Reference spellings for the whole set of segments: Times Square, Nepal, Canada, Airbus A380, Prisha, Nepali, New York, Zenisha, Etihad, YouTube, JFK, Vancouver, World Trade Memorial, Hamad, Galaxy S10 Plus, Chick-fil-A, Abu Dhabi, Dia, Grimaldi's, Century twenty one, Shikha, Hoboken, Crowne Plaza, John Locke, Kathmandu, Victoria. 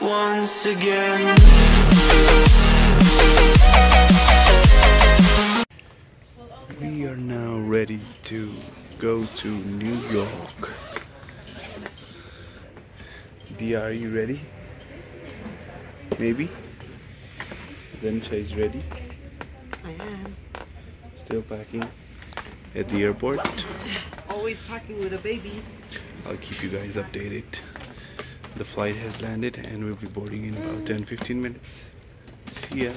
Once again. We are now ready to go to New York. Dia, are you ready? Maybe? Zenisha is ready? I am. Still packing at the airport? Always packing with a baby. I'll keep you guys updated. The flight has landed and we'll be boarding in about 10-15 minutes. See ya.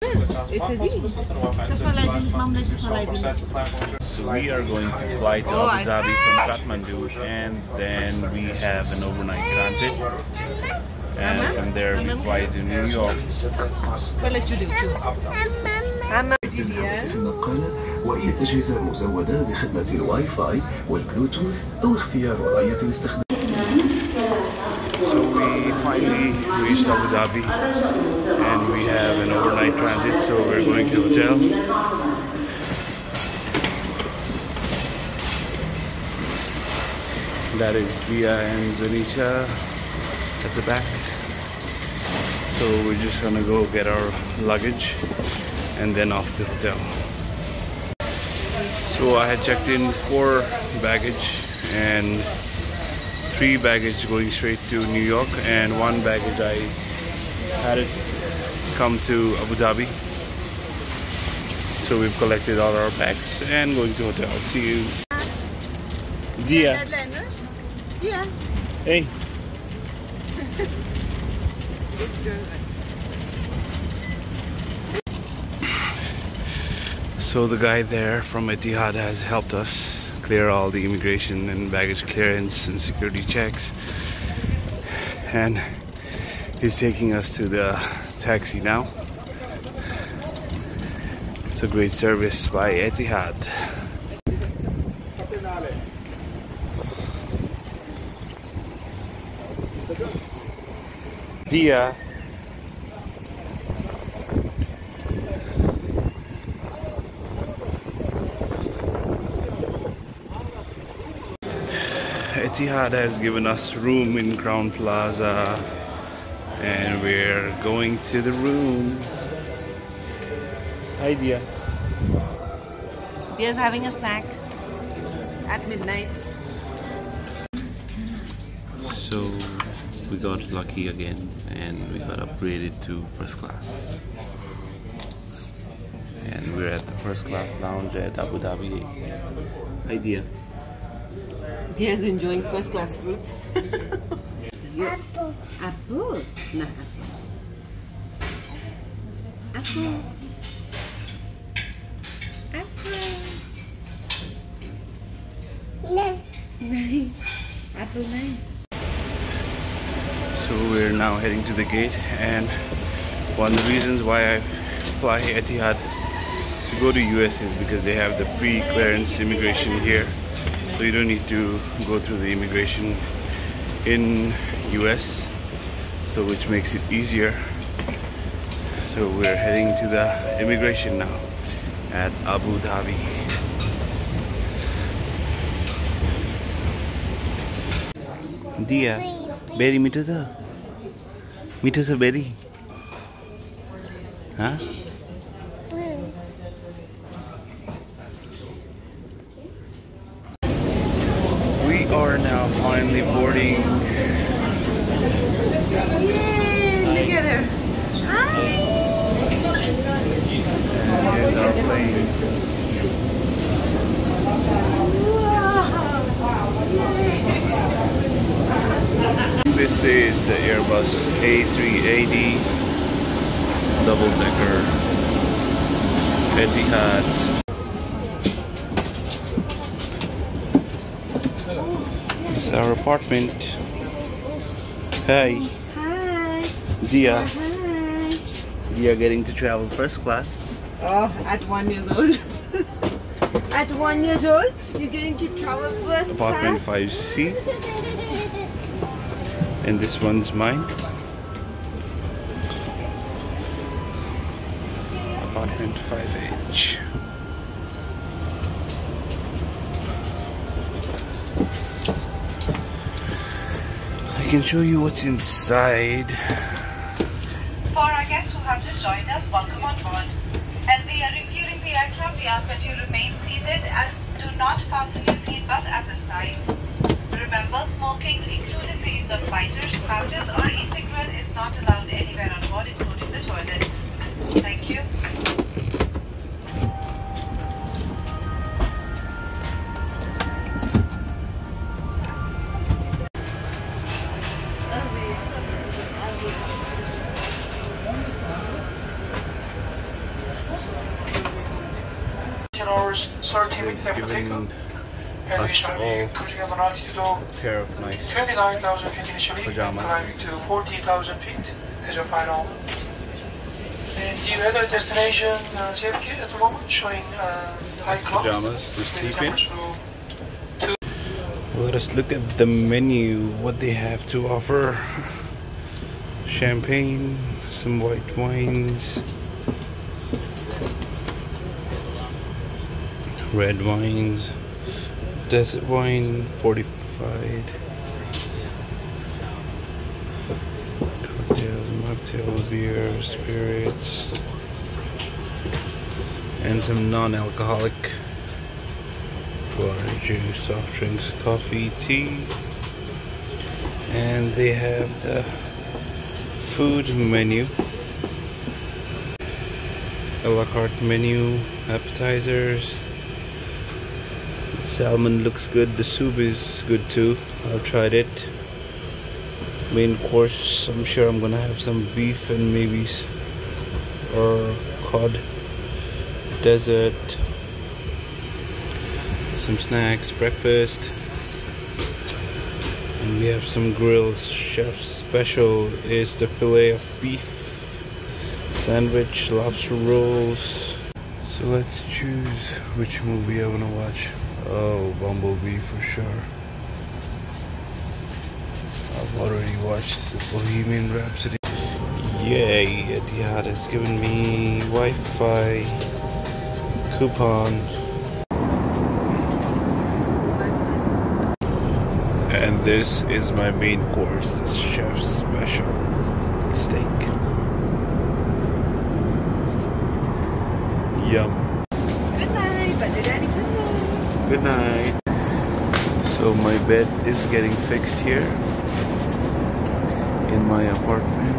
So we are going to fly to Abu Dhabi from Kathmandu, and then we have an overnight transit, and from there we fly to New York. We'll let you do too. وهي الأجهزة المزودة بخدمة الواي فاي والبلوتوث أو اختيار وضعية الاستخدام. So we finally reached Abu Dhabi and we have an overnight transit, so we're going to hotel. That is Dia and Zenisha at the back. So we're just gonna go get our luggage and then off to the hotel. So I had checked in 4 baggage and 3 baggage going straight to New York, and 1 baggage I had it come to Abu Dhabi. So we've collected all our bags and going to hotel. See you. Dia. Yeah. Hey. So the guy there from Etihad has helped us clear all the immigration and baggage clearance and security checks, and he's taking us to the taxi now. It's a great service by Etihad. Dia. Etihad has given us room in Crowne Plaza, and we're going to the room. Hi, Dia. Dia's having a snack at midnight. So we got lucky again, and we got upgraded to first class. And we're at the first class lounge at Abu Dhabi. Hi, Dia. Dia's enjoying first class fruits. Apple. Apple. Nah, apple. Apple. Apple. Nice. Nice. Apple nice. So we're now heading to the gate, and one of the reasons why I fly Etihad to go to US is because they have the pre-clearance immigration here. So you don't need to go through the immigration in US, so which makes it easier. So we're heading to the immigration now at Abu Dhabi. Dia, berry mitho cha? Mitho cha berry? Huh? Are now finally boarding. Yay! Look at her. Hi. Here's our plane. Wow. Yay. This is the Airbus A380 double-decker Etihad. Our apartment. Hi. Hi. Dia. Hi. Dia getting to travel first class. Oh, at 1 year old. At 1 year old, you're getting to travel first apartment class. Apartment 5C. And this one's mine. Apartment 5H. can show you what's inside. For our guests who have just joined us, welcome on board. As we are refueling the aircraft, we ask that you remain seated and do not fasten your seatbelt at this time. Remember, smoking, including the use of lighters, pouches, or e-cigarette, is not allowed anywhere on board, including the toilet. Thank you. Us all pair of nice pajamas. To 40,000 feet as a final. And the weather destination JFK at the moment showing high clouds. Pajamas to sleep in. Let us look at the menu, what they have to offer. Champagne, some white wines, red wines, desert wine, fortified cocktails, mocktails, beer, spirits, and some non-alcoholic water, juice, soft drinks, coffee, tea. And they have the food menu, a la carte menu, appetizers. Salmon looks good. The soup is good too. I've tried it. Main course, I'm sure I'm gonna have some beef and maybe or cod. Dessert. Some snacks, breakfast. And we have some grills. Chef's special is the fillet of beef sandwich, lobster rolls. So let's choose which movie I want to watch. Oh, Bumblebee for sure. I've already watched the Bohemian Rhapsody. Yay, Etihad has given me Wi-Fi coupon. And this is my main course, this chef's special steak. Yum. Good night, but did any good night. Good night. So my bed is getting fixed here in my apartment.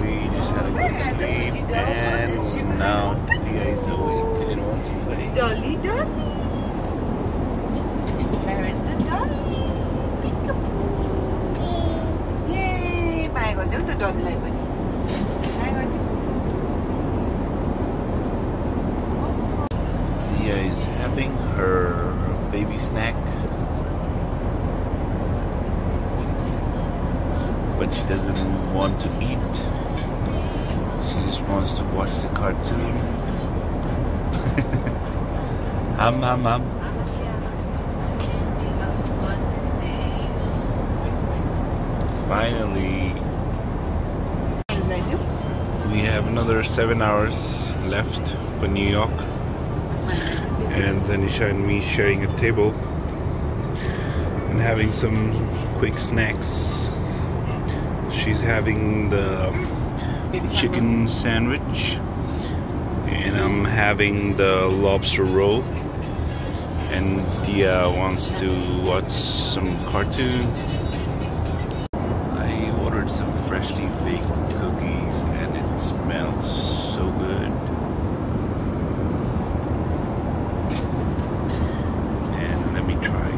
We just had a good sleep and now Dia is awake and wants to play. Dolly, Dolly. Where is the dolly? I got to Dia is having her baby snack, but she doesn't want to eat. She just wants to watch the cartoon. Ham, ham, ham. Finally. We have another 7 hours left for New York, and Zenisha and me sharing a table and having some quick snacks. She's having the chicken sandwich and I'm having the lobster roll, and Dia wants to watch some cartoon. I ordered some freshly baked cookies and it smells so good, and let me try.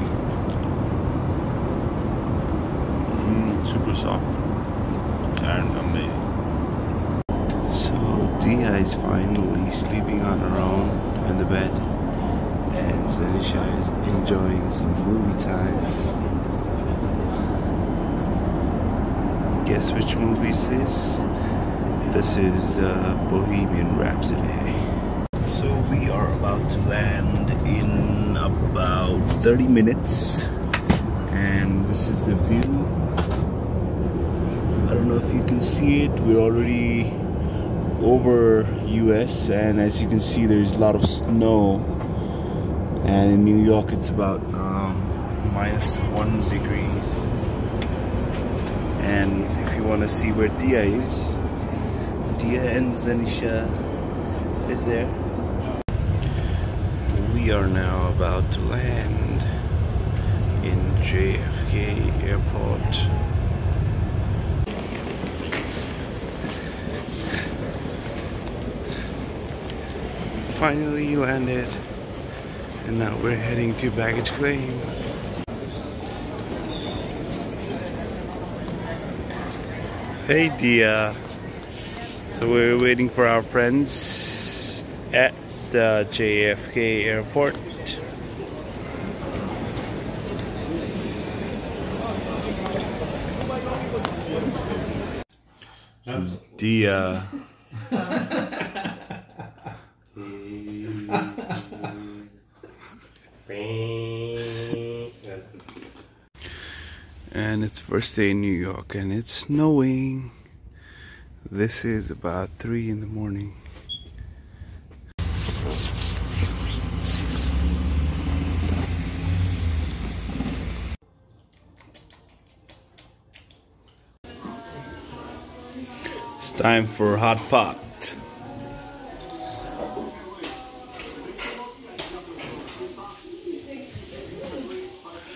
Super soft and amazing. So Dia is finally sleeping on her own in the bed, and Zenisha is enjoying some movie time. Guess which movie is this? This is the Bohemian Rhapsody. So we are about to land in about 30 minutes. And this is the view. I don't know if you can see it. We're already over US, and as you can see there's a lot of snow, and in New York it's about -1 degrees. And if you want to see where Dia is, Dia and Zenisha is there. We are now about to land in JFK Airport. Finally landed, and now we're heading to baggage claim. Hey Dia, so we're waiting for our friends at the JFK airport. Dia. And it's first day in New York and it's snowing. This is about 3 in the morning. It's time for hot pot.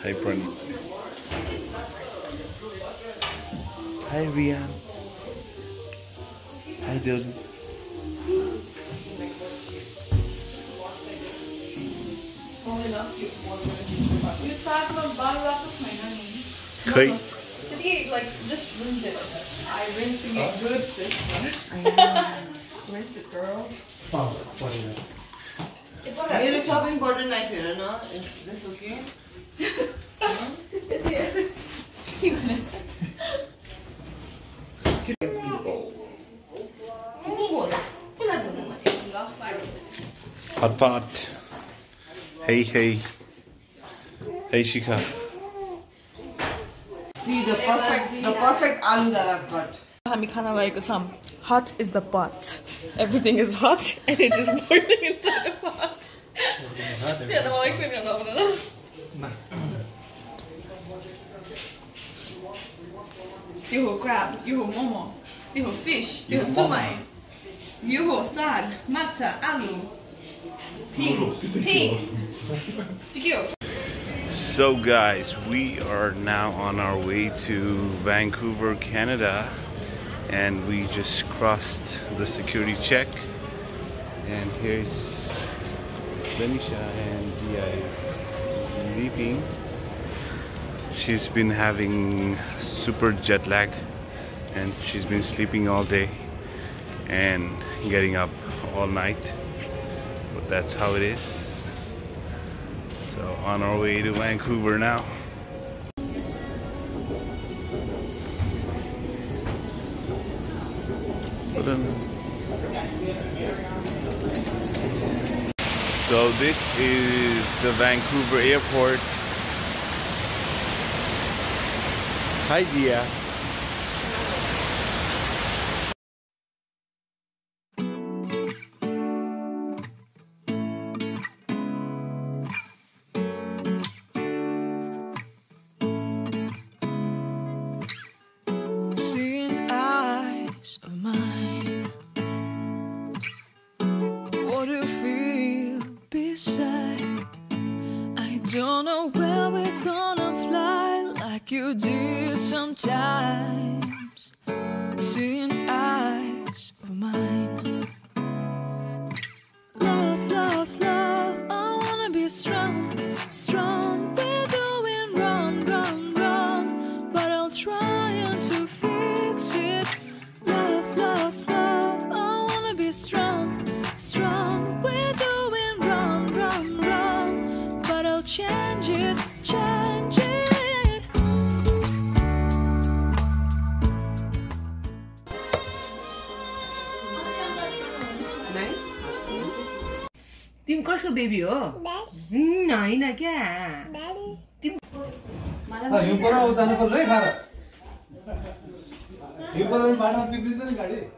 Hi Pranit. Hi Rian. Hi Dildo. Great. Like just rinse it. I rinse it good, sis. I know. Rinse it, girl. You're chopping butter knife here, no? Is this okay? Hot pot. Hey, hey. Hey, Shikha. See the perfect aloo that I've got. Hot is the pot. Everything is hot and it is boiling inside the pot. Yeah, the explain. You have crab, you have momo, you have fish, you have sumai, you have sag, matcha, aloo, pink. So guys, we are now on our way to Vancouver, Canada, and we just crossed the security check, and here's Zenisha, and Dia is sleeping. She's been having super jet lag and she's been sleeping all day and getting up all night, but that's how it is. So on our way to Vancouver now. So this is the Vancouver airport. Hi Dia. Sometimes seeing eyes of mine. Love, love, love, I wanna be strong, strong. We're doing wrong, wrong, wrong, but I'll try and to fix it. Love, love, love, I wanna be strong, strong. We're doing wrong, wrong, wrong, but I'll change it, change it. Tim ko's ko baby ho? Naina kya? Tim. You para utana par le khara. You para banana trip din gadi.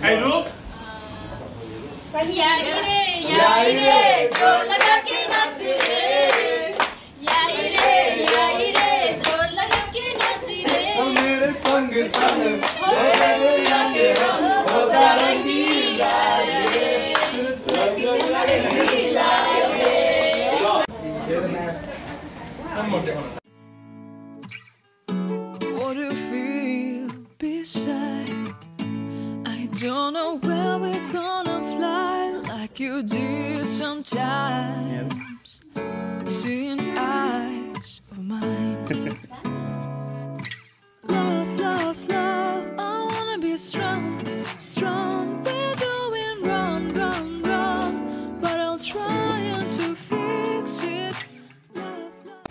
Khairul? Ya ire, zor laga ke nachi re. Ya ire, zor laga ke nachi re. Chal mere sang sang, ya ke rang, hoda rangi laaye, rangi laaye. One more time. What do you feel beside? I don't know where we're gonna fly like you did sometimes. Seeing eyes of mine. Love, love, love. I wanna be strong, strong. We're doing wrong, wrong, wrong. But I'll try and to fix it. Love, love.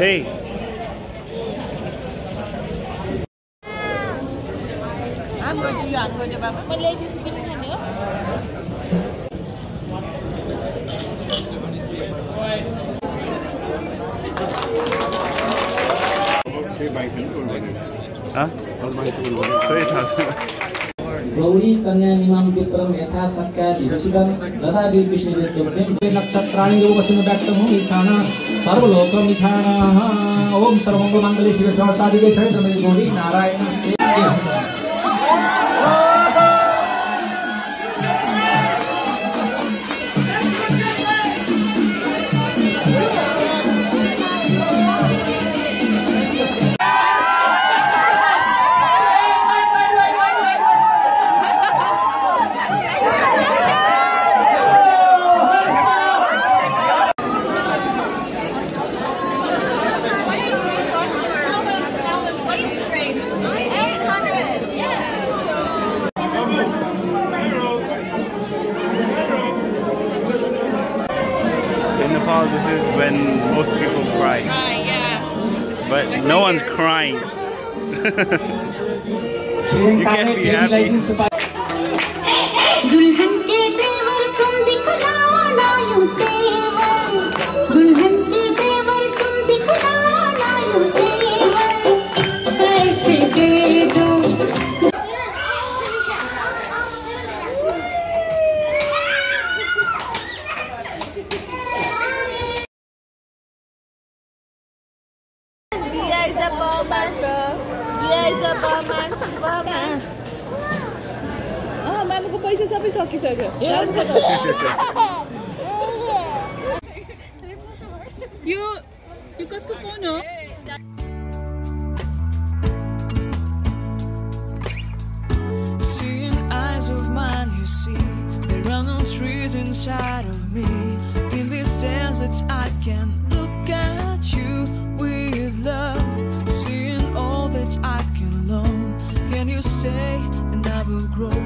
Hey. I'm going to you, I'm going to Baba. But ladies, you can handle it. Sarvaloka Mithana, Om Sarvanga Mangali Shiva Sarasadi Ke Sari Samay Gori Narayana. But no one's crying. You can't be happy. Dia is a bomb, Dia is a bomb, लानुको पैसा सबै सकिसक्यो यो कसको phone हो Seeing eyes of mine you see there are no trees inside of me in this sense that I can look at you with love seeing all that I can learn can you stay and I will grow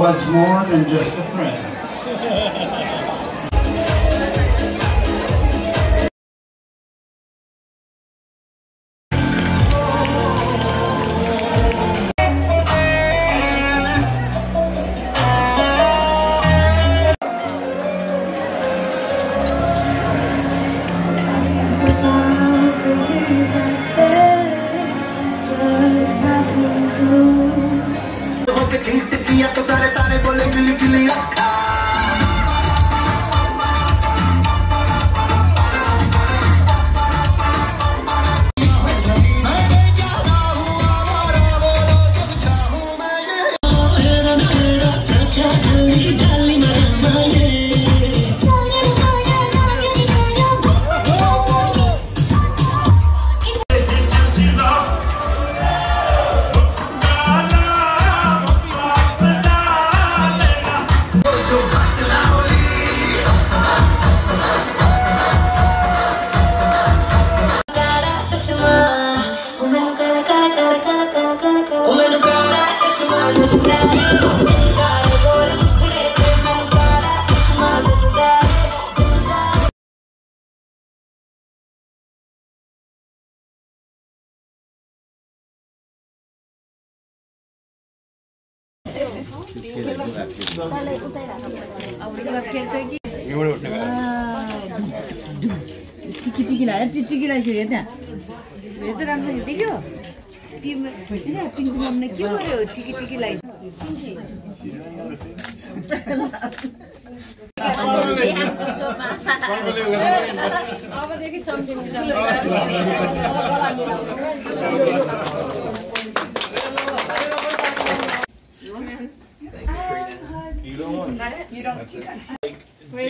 was more than just a friend.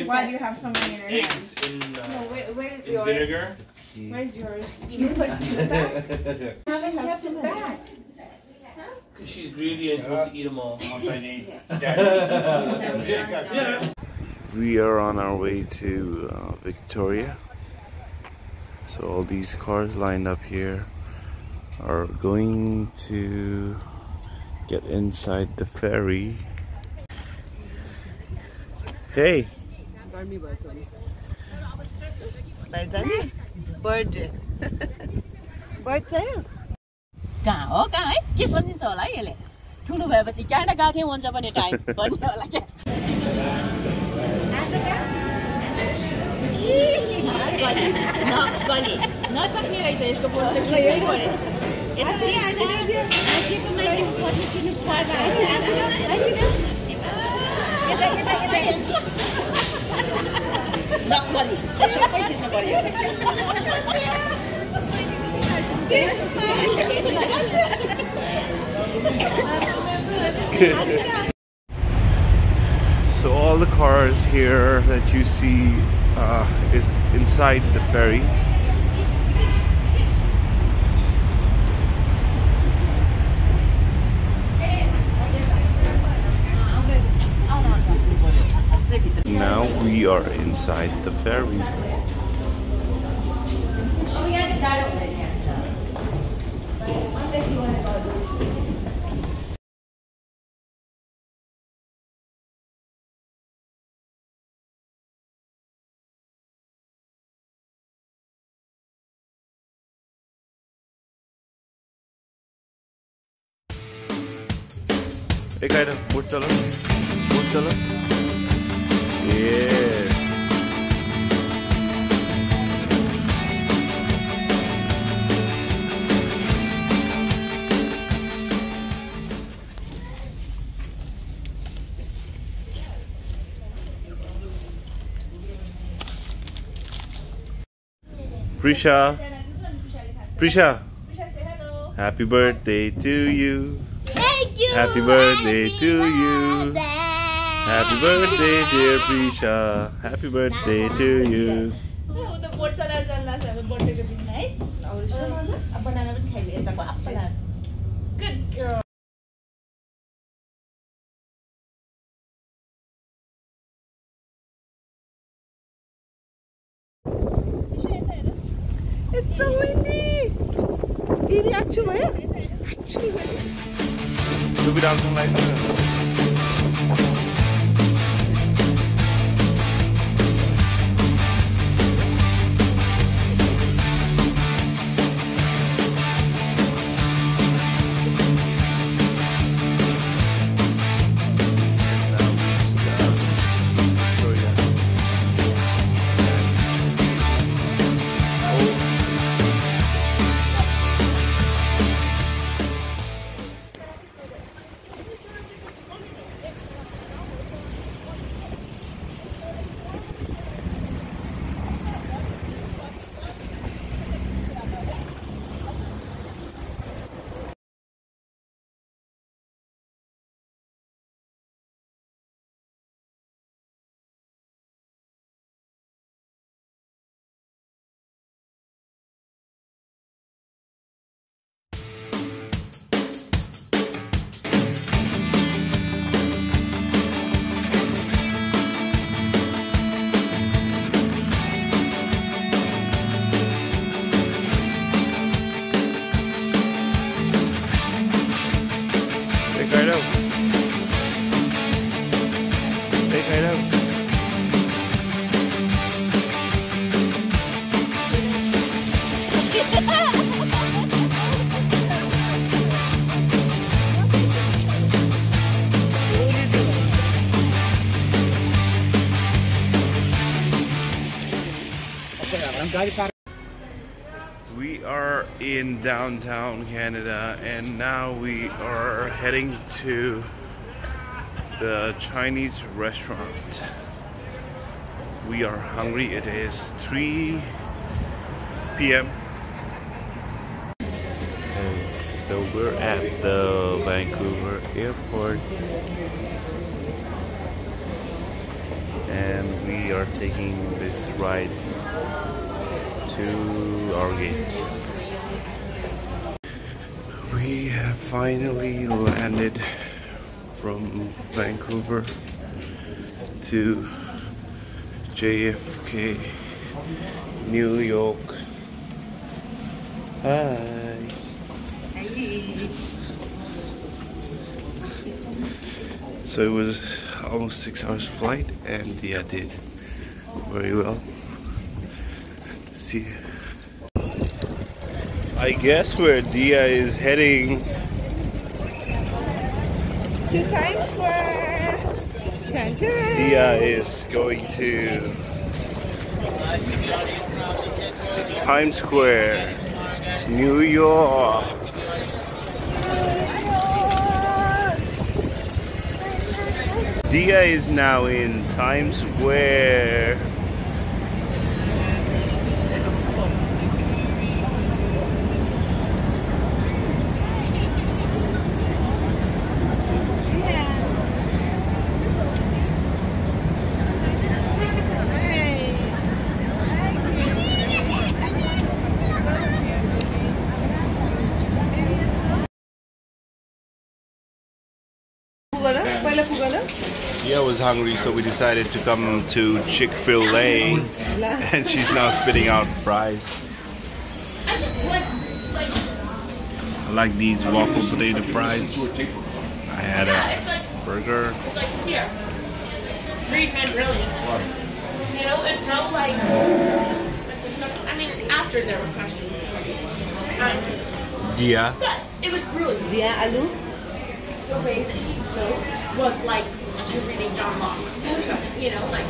Why do you have so many in your hands? Eggs in, where is in yours? Vinegar. Where's yours? You put it back? How they kept it back? Because she's greedy and supposed to eat them all. We are on our way to Victoria. So all these cars lined up here are going to get inside the ferry. Hey! Bird. Bird tail. Go, go, kiss one in Sola. Two novels, you can't got him once upon a time. But no, like it. Not funny. Not something I say is going to be it. I think Not money. So all the cars here that you see is inside the ferry. now we are inside the ferry. Hey, guys, boat chala, boat chala. Yeah. Prisha, Prisha, say hello. Happy birthday to you. Happy birthday to you. Happy birthday, dear Prisha. Happy birthday to you. Good girl. It's so windy. We'll be down some like that. We are in downtown Canada and now we are heading to the Chinese restaurant. We are hungry. It is 3 p.m. and so we're at the Vancouver airport and we are taking this ride to our gate. We have finally landed from Vancouver to JFK, New York. Hi. Hey. So it was almost 6 hours flight and Dia did very well. See, I guess where Dia is heading to Times Square. Dia is going to Times Square, New York. Dia is now in Times Square. Pugala, Dia was hungry, so we decided to come to Chick-fil-A, and she's now spitting out fries. I just like these waffle potato fries. I had a burger. It's like here, refed really. You know, it's not like there's nothing. I mean, after there were questions. Dia. But it was brilliant. Dia Alu. The way that he wrote was like you're reading John Locke or something, you know, like.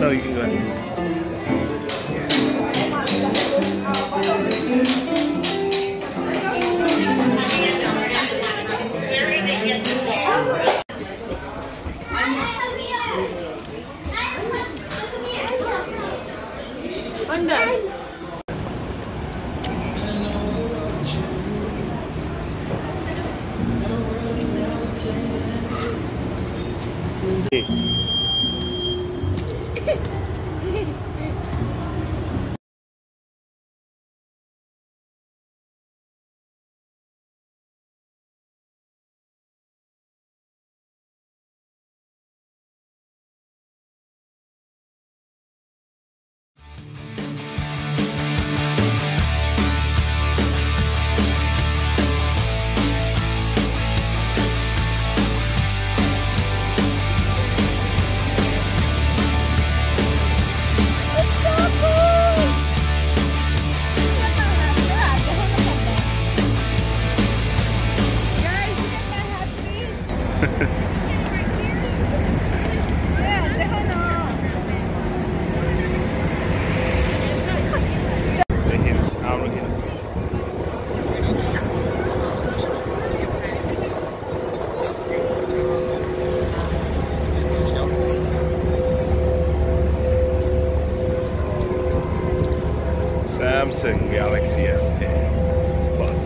No, you can go ahead. Galaxy S10 Plus.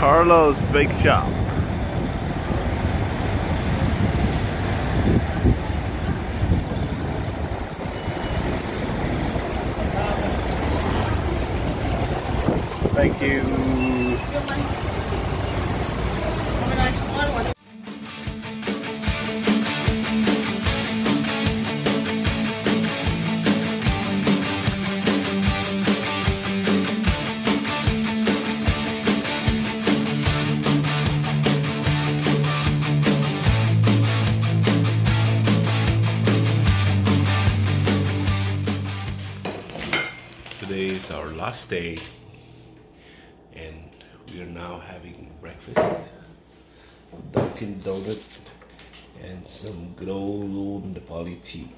Carlos Big Shop. Thank you. Today is our last day and we are now having breakfast, Dunkin' Donut and some good old Nepali tea.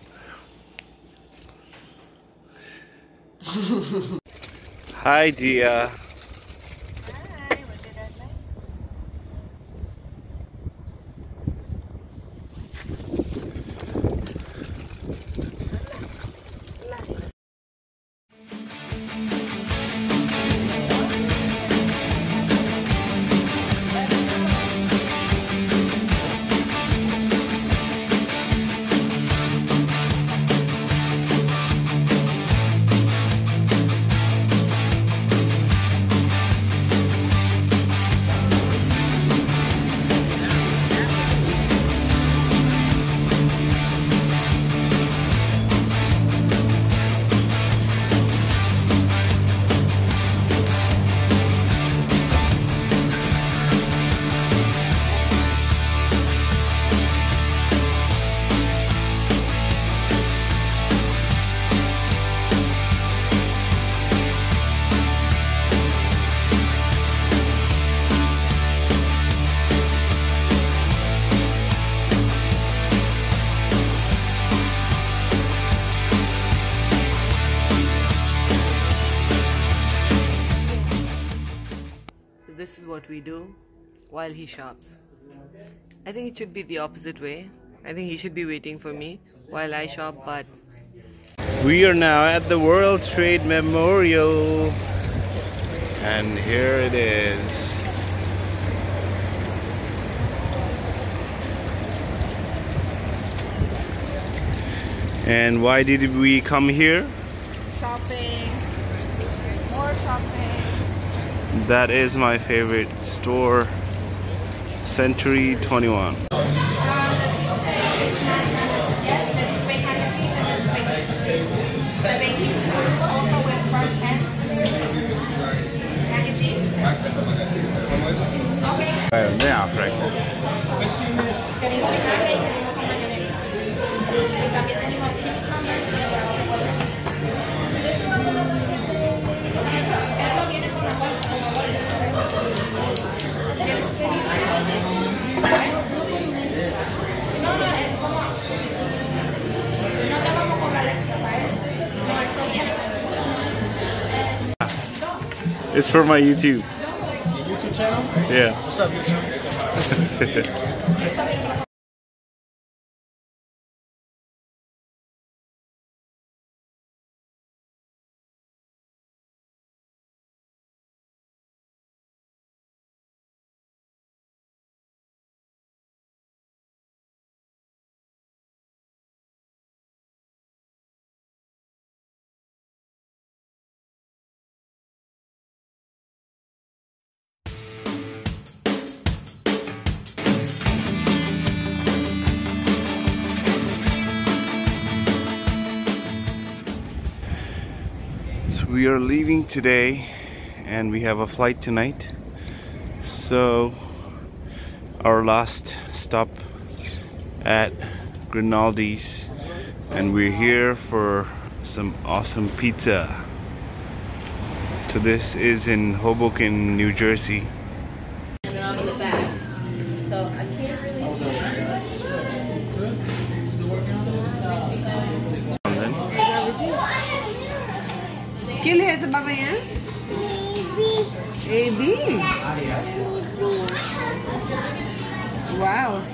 Hi Dia. Hi, what did I like? What we do while he shops. I think it should be the opposite way. I think he should be waiting for me while I shop, but... We are now at the World Trade Memorial. And here it is. And why did we come here? Shopping. More shopping. That is my favorite store. Century 21. It's for my YouTube. Your YouTube channel? Yeah. What's up, YouTube? We are leaving today and we have a flight tonight, so our last stop at Grimaldi's, and we're here for some awesome pizza. So this is in Hoboken, New Jersey. And then I'm in the back, so I can't really see it. What is it, Baba? AB. Wow.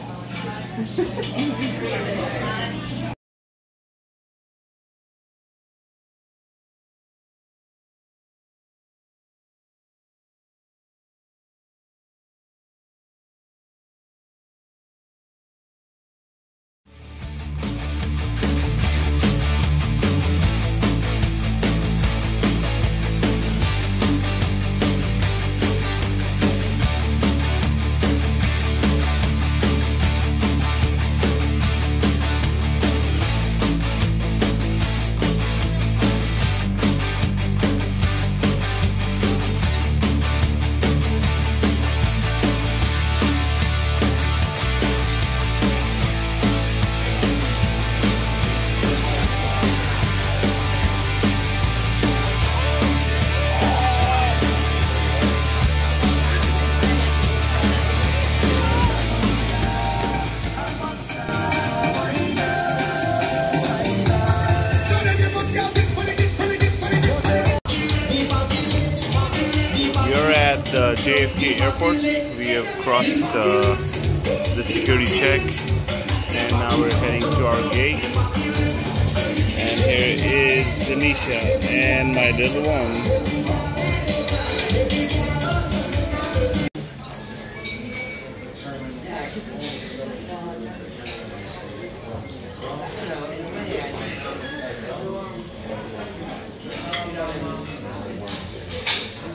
JFK airport. We have crossed the security check and now we're heading to our gate. And here is Zenisha and my little one.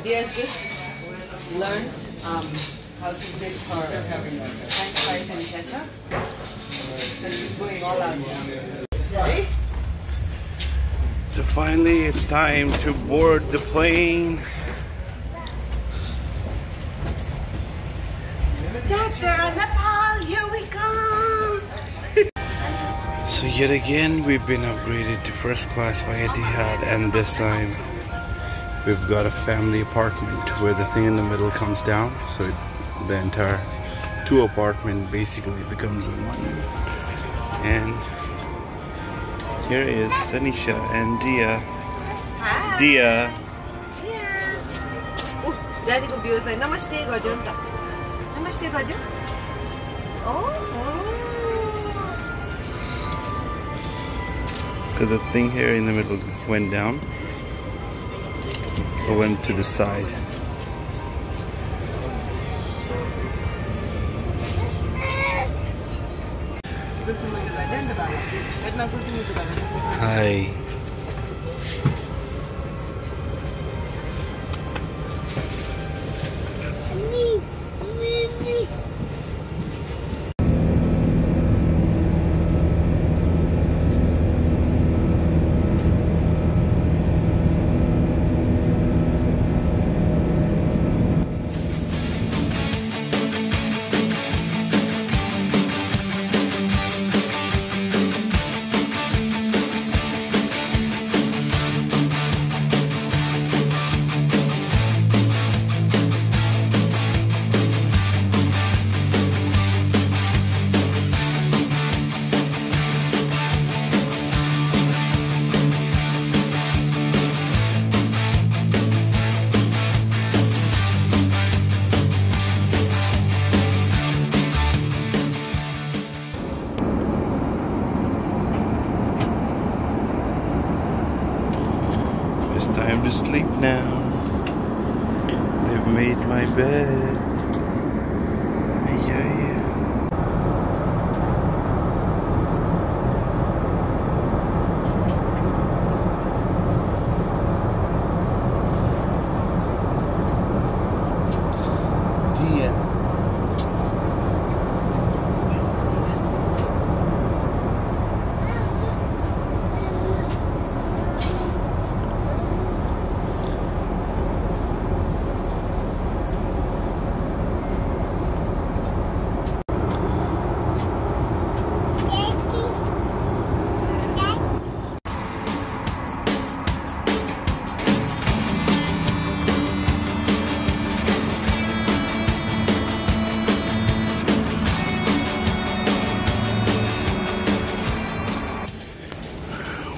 Yes, just learned how to dip her French fries and ketchup. So she's going all out now. Ready? So finally it's time to board the plane. Dada, Nepal, here we come! So yet again we've been upgraded to first class by Etihad, and this time we've got a family apartment where the thing in the middle comes down, so the entire two apartment basically becomes one. And here is Zenisha and Dia. Hi. Dia. Dia. Oh, Namaste. much they got it? Oh. So the thing here in the middle went down or went to the side. Hi. Sleep now. They've made my bed. Dia.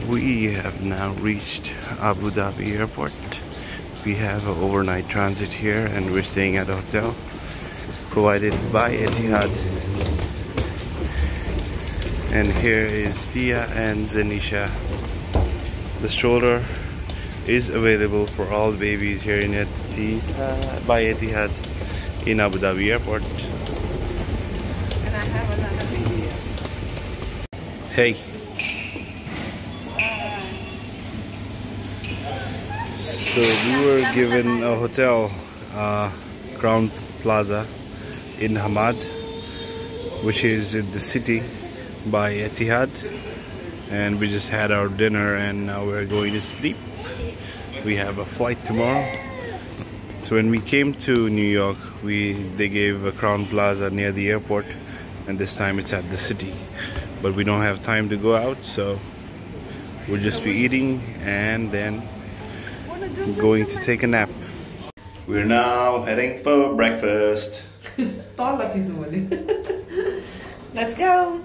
We have now reached Abu Dhabi airport. We have an overnight transit here and we're staying at a hotel provided by Etihad. And here is Dia and Zenisha. The stroller is available for all babies here in Etihad, by Etihad in Abu Dhabi airport. And I have another baby. Hey. So we were given a hotel, Crowne Plaza in Hamad, which is in the city by Etihad, and we just had our dinner and now we're going to sleep. We have a flight tomorrow. So when we came to New York, they gave a Crowne Plaza near the airport, and this time it's at the city. But we don't have time to go out, so we'll just be eating and then I'm going to take a nap. We're now heading for breakfast. Let's go.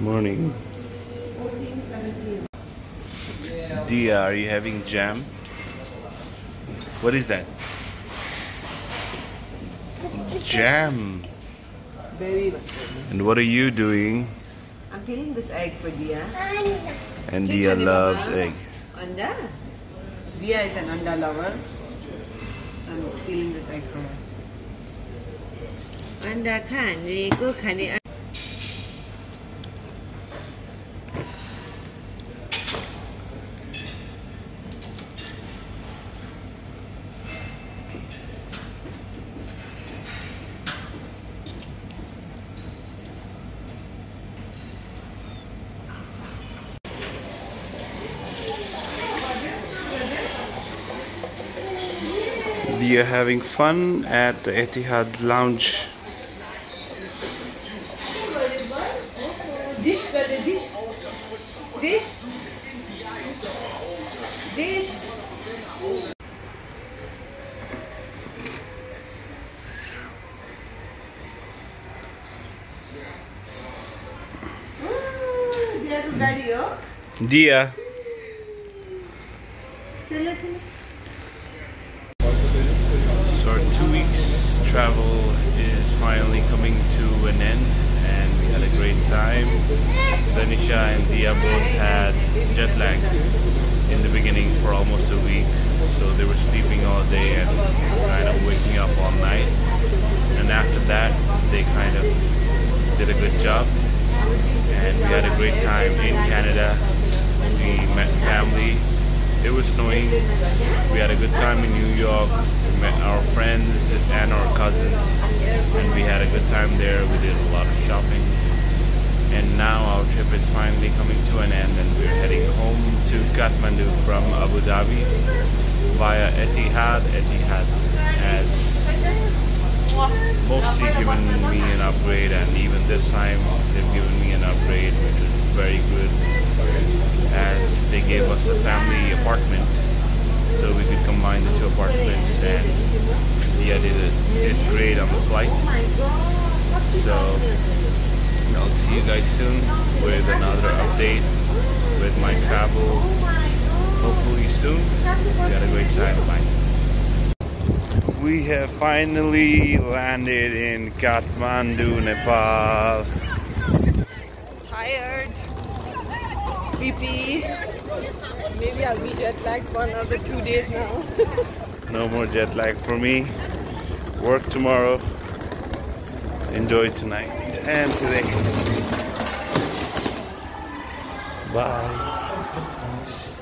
Morning. 14:17. Dia, are you having jam? What is that? Jam. And what are you doing? I'm peeling this egg for Dia. And Dia loves egg. Anda? Dia is an anda lover. I'm peeling this egg for her. Anda khani ko khani. We are having fun at the Etihad Lounge. Dish, dish, dish, dish. Dia. our 2 weeks travel is finally coming to an end, and we had a great time. Zenisha and Dia both had jet lag in the beginning for almost a week, so they were sleeping all day and kind of waking up all night, and after that they kind of did a good job and we had a great time in Canada. We met family. It was snowing. We had a good time in New York. We met our friends and our cousins, and we had a good time there. We did a lot of shopping, and now our trip is finally coming to an end, and we're heading home to Kathmandu from Abu Dhabi via Etihad. Etihad, as mostly given me an upgrade, and even this time they've given me an upgrade, which is very good, as they gave us a family apartment so we could combine the two apartments, and Dia did great on the flight. So I'll see you guys soon with another update with my travel, hopefully soon. We had a great time. Bye. We have finally landed in Kathmandu, Nepal. Tired, sleepy. Maybe I'll be jet lagged for another 2 days now. No more jet lag for me. Work tomorrow. Enjoy tonight and today. Bye.